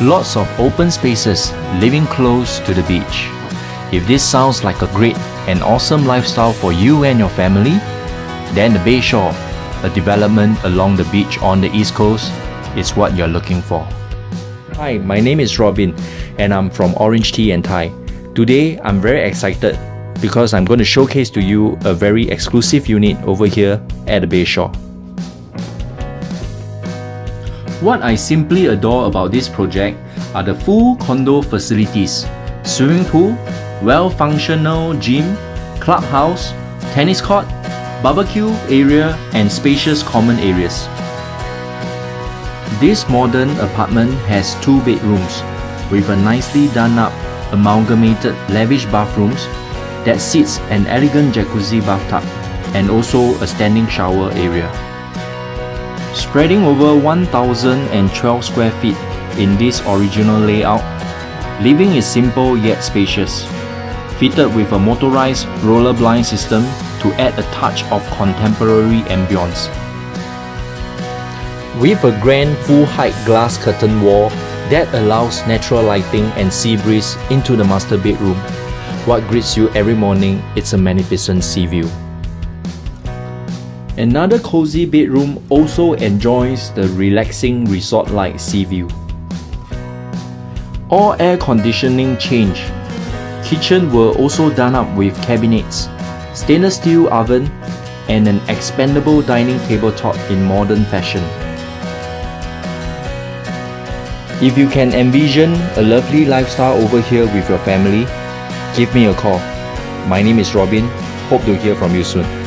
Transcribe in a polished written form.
Lots of open spaces living close to the beach. If this sounds like a great and awesome lifestyle for you and your family, then the Bayshore, a development along the beach on the East Coast, is what you're looking for. Hi, my name is Robin and I'm from Orange Tea and Thai. Today, I'm very excited because I'm going to showcase to you a very exclusive unit over here at the Bayshore. What I simply adore about this project are the full condo facilities, swimming pool, well-functional gym, clubhouse, tennis court, barbecue area and spacious common areas. This modern apartment has 2 bedrooms with a nicely done up amalgamated lavish bathrooms that seats an elegant jacuzzi bathtub and also a standing shower area. Spreading over 1,012 square feet in this original layout, living is simple yet spacious, fitted with a motorized roller blind system to add a touch of contemporary ambience. With a grand full-height glass curtain wall that allows natural lighting and sea breeze into the master bedroom, what greets you every morning is a magnificent sea view. Another cozy bedroom also enjoys the relaxing resort-like sea view. All air conditioning change. Kitchen were also done up with cabinets, stainless steel oven, and an expandable dining tabletop in modern fashion. If you can envision a lovely lifestyle over here with your family, give me a call. My name is Robin. Hope to hear from you soon.